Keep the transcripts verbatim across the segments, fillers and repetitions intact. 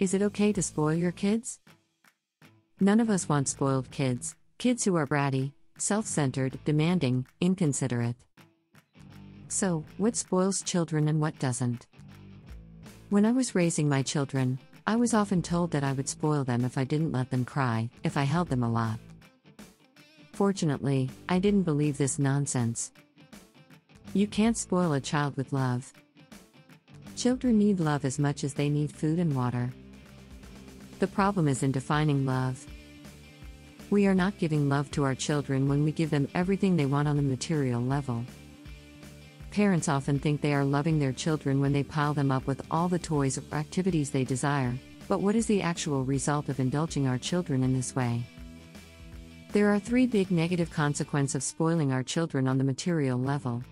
Is it okay to spoil your kids? None of us want spoiled kids, kids who are bratty, self-centered, demanding, inconsiderate. So, what spoils children and what doesn't? When I was raising my children, I was often told that I would spoil them if I didn't let them cry, if I held them a lot. Fortunately, I didn't believe this nonsense. You can't spoil a child with love. Children need love as much as they need food and water. The problem is in defining love. We are not giving love to our children when we give them everything they want on the material level. Parents often think they are loving their children when they pile them up with all the toys or activities they desire, but what is the actual result of indulging our children in this way? There are three big negative consequences of spoiling our children on the material level.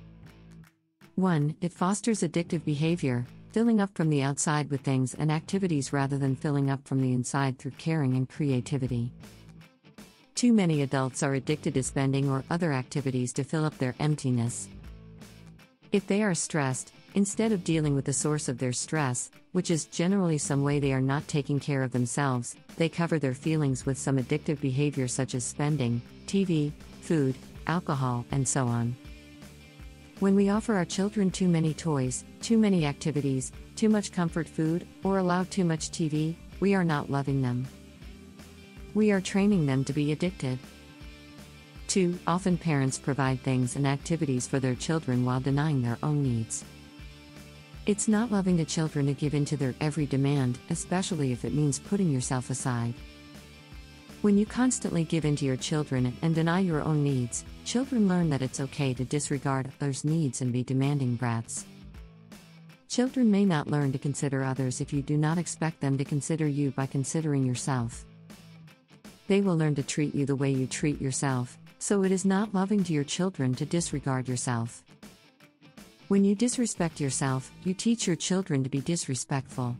one It fosters addictive behavior, filling up from the outside with things and activities rather than filling up from the inside through caring and creativity. Too many adults are addicted to spending or other activities to fill up their emptiness. If they are stressed, instead of dealing with the source of their stress, which is generally some way they are not taking care of themselves, they cover their feelings with some addictive behavior such as spending, T V, food, alcohol, and so on. When we offer our children too many toys, too many activities, too much comfort food, or allow too much T V, we are not loving them. We are training them to be addicted. two Often parents provide things and activities for their children while denying their own needs. It's not loving the children to give in to their every demand, especially if it means putting yourself aside. When you constantly give in to your children and deny your own needs, children learn that it's okay to disregard others' needs and be demanding brats. Children may not learn to consider others if you do not expect them to consider you by considering yourself. They will learn to treat you the way you treat yourself, so it is not loving to your children to disregard yourself. When you disrespect yourself, you teach your children to be disrespectful.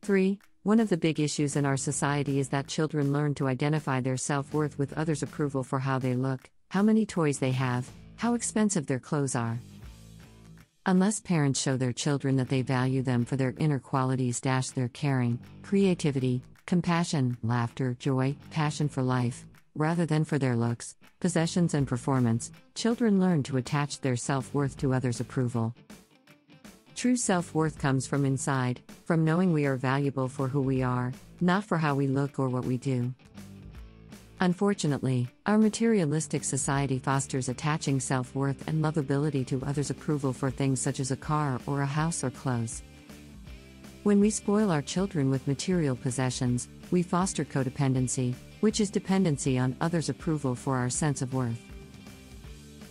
three One of the big issues in our society is that children learn to identify their self-worth with others' approval for how they look, how many toys they have, how expensive their clothes are. Unless parents show their children that they value them for their inner qualities - their caring, creativity, compassion, laughter, joy, passion for life, rather than for their looks, possessions and performance, children learn to attach their self-worth to others' approval. True self-worth comes from inside, from knowing we are valuable for who we are, not for how we look or what we do. Unfortunately, our materialistic society fosters attaching self-worth and lovability to others' approval for things such as a car or a house or clothes. When we spoil our children with material possessions, we foster codependency, which is dependency on others' approval for our sense of worth.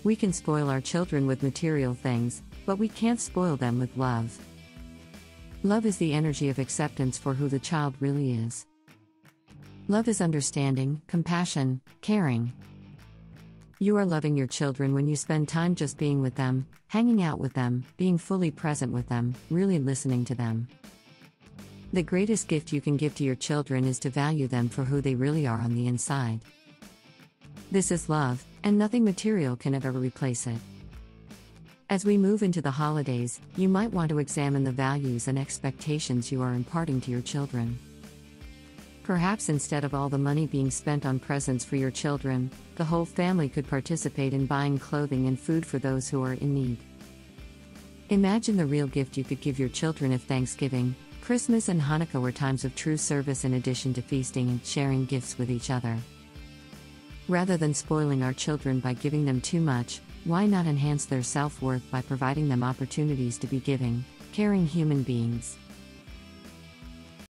We can spoil our children with material things, but we can't spoil them with love. Love is the energy of acceptance for who the child really is. Love is understanding, compassion, caring. You are loving your children when you spend time just being with them, hanging out with them, being fully present with them, really listening to them. The greatest gift you can give to your children is to value them for who they really are on the inside. This is love, and nothing material can ever replace it. As we move into the holidays, you might want to examine the values and expectations you are imparting to your children. Perhaps instead of all the money being spent on presents for your children, the whole family could participate in buying clothing and food for those who are in need. Imagine the real gift you could give your children if Thanksgiving, Christmas and Hanukkah were times of true service in addition to feasting and sharing gifts with each other. Rather than spoiling our children by giving them too much, why not enhance their self-worth by providing them opportunities to be giving, caring human beings?